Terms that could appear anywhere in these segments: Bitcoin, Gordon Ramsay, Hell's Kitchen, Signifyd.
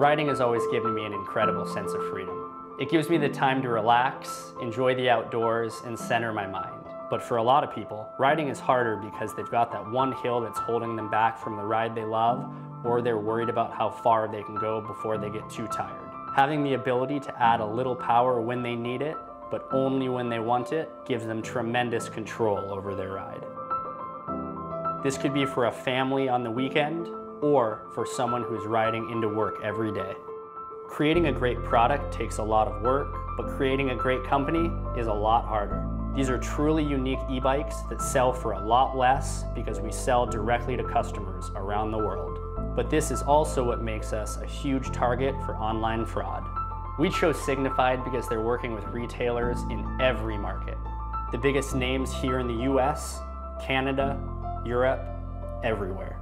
Riding has always given me an incredible sense of freedom. It gives me the time to relax, enjoy the outdoors, and center my mind. But for a lot of people, riding is harder because they've got that one hill that's holding them back from the ride they love, or they're worried about how far they can go before they get too tired. Having the ability to add a little power when they need it, but only when they want it, gives them tremendous control over their ride. This could be for a family on the weekend, or for someone who's riding into work every day. Creating a great product takes a lot of work, but creating a great company is a lot harder. These are truly unique e-bikes that sell for a lot less because we sell directly to customers around the world. But this is also what makes us a huge target for online fraud. We chose Signifyd because they're working with retailers in every market. The biggest names here in the US, Canada, Europe, everywhere.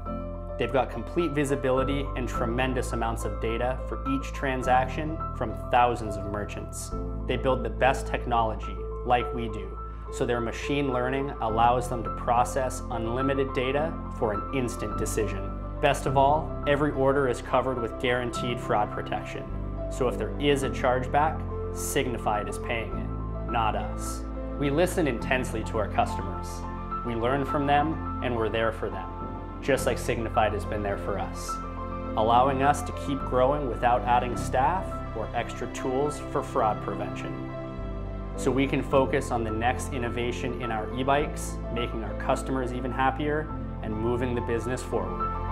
They've got complete visibility and tremendous amounts of data for each transaction from thousands of merchants. They build the best technology, like we do, so their machine learning allows them to process unlimited data for an instant decision. Best of all, every order is covered with guaranteed fraud protection. So if there is a chargeback, Signifyd is paying it, not us. We listen intensely to our customers. We learn from them, and we're there for them, just like Signifyd has been there for us, allowing us to keep growing without adding staff or extra tools for fraud prevention. So we can focus on the next innovation in our e-bikes, making our customers even happier, and moving the business forward.